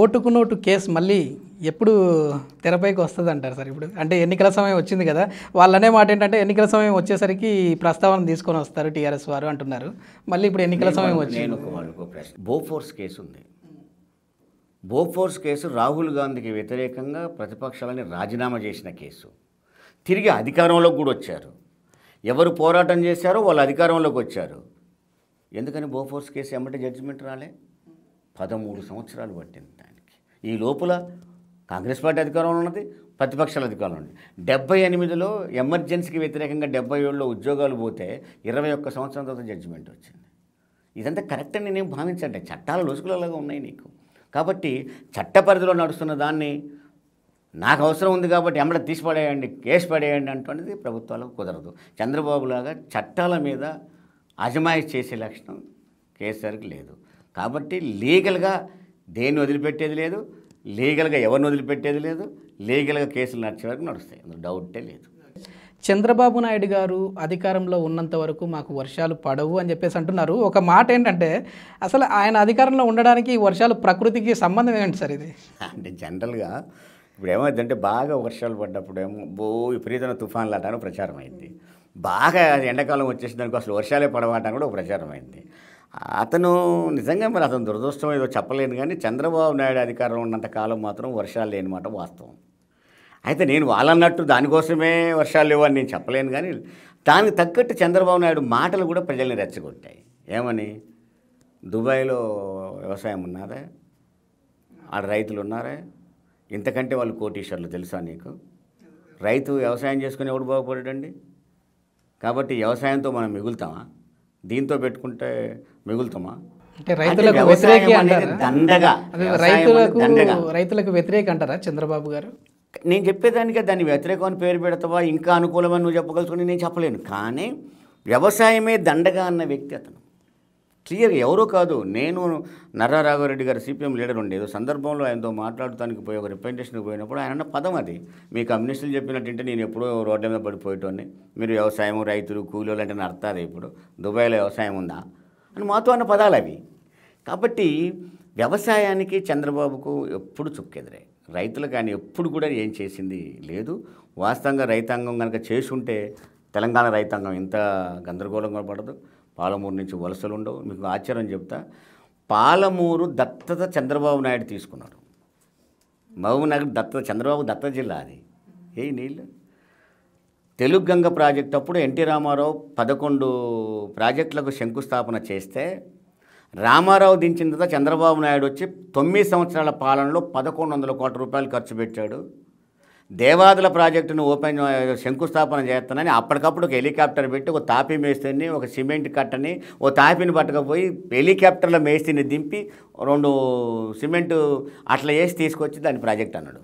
ఓటుకు note case మళ్ళీ ఎప్పుడు తెరపైకి వస్తుంది అంటారు సార్? ఇప్పుడు అంటే ఎన్నికల సమయం వచ్చింది కదా, వాళ్ళనే మాట ఏంటంటే ఎన్నికల సమయం వచ్చేసరికి ప్రస్తావన తీసుకొని వస్తారు టీఆర్ఎస్ వారు అంటున్నారు. మళ్ళీ ఇప్పుడు ఎన్నికల సమయం వచ్చింది. బోఫోర్స్ కేసు ఉంది. బోఫోర్స్ కేసు రాహుల్ గాంధీకి వ్యతిరేకంగా ప్రతిపక్షాలని రాజీనామా చేసిన కేసు. తిరిగి అధికారంలోకి కూడా వచ్చారు. ఎవరు పోరాటం చేశారో వాళ్ళు అధికారంలోకి వచ్చారు. ఎందుకని బోఫోర్స్ కేసు ఎమ్మటే జడ్జిమెంట్ రాలే? 13 సంవత్సరాలు పట్టింది దానికి. ఈ లోపల కాంగ్రెస్ పార్టీ అధికారంలో ఉన్నది, ప్రతిపక్షాల అధికారంలో ఉన్నది. 78లో ఎమర్జెన్సీకి వ్యతిరేకంగా 70 ఏళ్ళలో ఉద్యోగాలు పోతే 21 సంవత్సరాల తర్వాత జడ్జిమెంట్ వచ్చింది. ఇదంతా కరెక్ట్ అని నేను భావించండి. చట్టాల లోసుకులలాగా ఉన్నాయి నీకు. కాబట్టి చట్ట పరిధిలో నడుస్తున్న దాన్ని నాకు అవసరం ఉంది కాబట్టి ఎమ్మట తీసి పడేయండి, కేసు పడేయండి అంటున్నది ప్రభుత్వాలకు కుదరదు. చంద్రబాబులాగా చట్టాల మీద అజమాయిష్ చేసే లక్షణం కేసీఆర్కి లేదు. కాబట్టి లీగల్గా దేన్ని వదిలిపెట్టేది లేదు, లీగల్గా ఎవరిని వదిలిపెట్టేది లేదు, లీగల్గా కేసులు నడిచే వరకు నడుస్తాయి, అందులో డౌటే లేదు. చంద్రబాబు నాయుడు గారు అధికారంలో ఉన్నంత వరకు మాకు వర్షాలు పడవు అని చెప్పేసి అంటున్నారు. ఒక మాట ఏంటంటే అసలు ఆయన అధికారంలో ఉండడానికి వర్షాలు ప్రకృతికి సంబంధం ఏంటి సార్? ఇది అంటే జనరల్గా ఇప్పుడు ఏమైందంటే బాగా వర్షాలు పడ్డప్పుడు ఏమో విపరీతమైన తుఫాన్లు అంటాను ప్రచారం అయింది. బాగా ఎండాకాలం వచ్చేసినందుకు అసలు వర్షాలే పడవటానికి కూడా ఒక ప్రచారం అయింది. అతను నిజంగా మరి అతను దురదృష్టం ఏదో చెప్పలేను, కానీ చంద్రబాబు నాయుడు అధికారంలో ఉన్నంత కాలం మాత్రం వర్షాలు లేనమాట వాస్తవం. అయితే నేను వాళ్ళన్నట్టు దానికోసమే వర్షాలు లేవని నేను చెప్పలేను, కానీ దానికి తగ్గట్టు చంద్రబాబు నాయుడు మాటలు కూడా ప్రజల్ని రెచ్చగొట్టాయి. ఏమని? దుబాయ్లో వ్యవసాయం ఉన్నారే, ఆడ రైతులు ఉన్నారే, ఇంతకంటే వాళ్ళు కోటీశ్వర్లు తెలుసా నీకు? రైతు వ్యవసాయం చేసుకుని ఎవడు బాగుపడటండి? కాబట్టి వ్యవసాయంతో మనం మిగులుతామా? దీంతో పెట్టుకుంటే మిగులుతామా? అంటే రైతులకు వ్యతిరేక అంటారా? దండగా రైతులకు వ్యతిరేక అంటారా చంద్రబాబు గారు? నేను చెప్పేదానికే దాన్ని వ్యతిరేకం అని పేరు పెడతావా, ఇంకా అనుకూలమని నువ్వు చెప్పగలుగుతావని నేను చెప్పలేను. కానీ వ్యవసాయమే దండగా అన్న వ్యక్తి అతను క్లియర్గా. ఎవరో కాదు, నేను నర్రా రాఘవరెడ్డి గారు సిపిఎం లీడర్ ఉండేది సందర్భంలో ఆయనతో మాట్లాడటానికి పోయి ఒక రిప్రజెంటేషన్కి పోయినప్పుడు ఆయన అన్న పదం అది, మీ కమ్యూనిస్టులు చెప్పినట్టుంటే నేను ఎప్పుడో రోడ్ల మీద పడిపోయేటోని, మీరు వ్యవసాయం రైతులు కూలీలు అంటే అర్థాదే, ఇప్పుడు దుబాయ్లో వ్యవసాయం ఉందా అని మాతో అన్న పదాలు అవి. కాబట్టి వ్యవసాయానికి చంద్రబాబుకు ఎప్పుడు చుక్కెదురే. రైతులకు ఆయన ఎప్పుడు కూడా ఏం చేసింది లేదు. వాస్తవంగా రైతాంగం కనుక చేసి ఉంటే తెలంగాణ రైతాంగం ఇంత గందరగోళంగా పడదు. పాలమూరు నుంచి వలసలు ఉండవు. మీకు ఆశ్చర్యం చెప్తా, పాలమూరు దత్తత చంద్రబాబు నాయుడు తీసుకున్నారు. మహబూబ్నగర్ దత్తత చంద్రబాబు దత్తత జిల్లా అది. ఏ నీళ్ళు తెలుగు గంగ ప్రాజెక్ట్ అప్పుడు ఎన్టీ రామారావు 11 ప్రాజెక్టులకు శంకుస్థాపన చేస్తే రామారావు దించిన తర్వాత చంద్రబాబు నాయుడు వచ్చి 9 సంవత్సరాల పాలనలో 1100 కోట్ల రూపాయలు ఖర్చు పెట్టాడు. దేవాదుల ప్రాజెక్టును ఓపెన్ శంకుస్థాపన చేస్తానని అప్పటికప్పుడు ఒక హెలికాప్టర్ పెట్టి ఒక తాపీ మేస్తిని, ఒక సిమెంట్ కట్టని, ఓ తాపీని పట్టుకపోయి హెలికాప్టర్లో మేస్తిని దింపి 2 సిమెంటు అట్లా వేసి తీసుకొచ్చి దాని ప్రాజెక్ట్ అన్నాడు.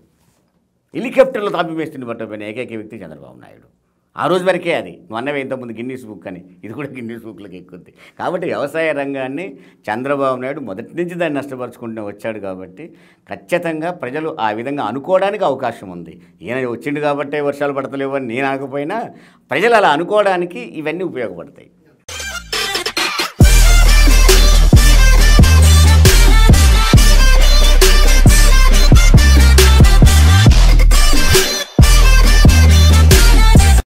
హెలికాప్టర్లో తాపీ మేస్తిని పట్టుకుపోయిన ఏకైక వ్యక్తి చంద్రబాబు నాయుడు. ఆ రోజు వరకే అది. నువ్వు అన్నవి ఇంతకుముందు గిన్నీస్ బుక్ అని, ఇది కూడా గిన్నీస్ బుక్లకు ఎక్కుద్ది. కాబట్టి వ్యవసాయ రంగాన్ని చంద్రబాబు నాయుడు మొదటి నుంచి దాన్ని నష్టపరుచుకుంటూ వచ్చాడు. కాబట్టి ఖచ్చితంగా ప్రజలు ఆ విధంగా అనుకోవడానికి అవకాశం ఉంది. ఈయన వచ్చిండు కాబట్టి వర్షాలు పడతలేవని నేను అనకపోయినా ప్రజలు అలా అనుకోవడానికి ఇవన్నీ ఉపయోగపడతాయి.